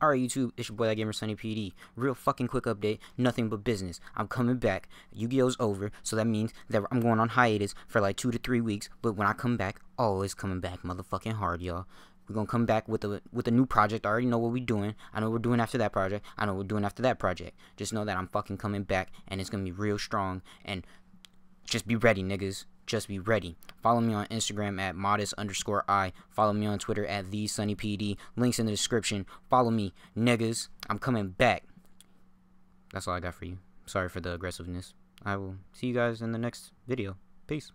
Alright YouTube, it's your boy That Gamer Sunny PD. Real fucking quick update, nothing but business. I'm coming back. Yu-Gi-Oh's over, so that means that I'm going on hiatus for like 2 to 3 weeks, but when I come back, always coming back motherfucking hard, y'all. We're gonna come back with a new project. I already know what we're doing. I know what we're doing after that project. I know what we're doing after that project. Just know that I'm fucking coming back, and it's gonna be real strong, and just be ready, niggas. Just be ready. Follow me on Instagram at modest_I. Follow me on Twitter at thesunnypd. Links in the description. Follow me, niggas. I'm coming back. That's all I got for you. Sorry for the aggressiveness. I will see you guys in the next video. Peace.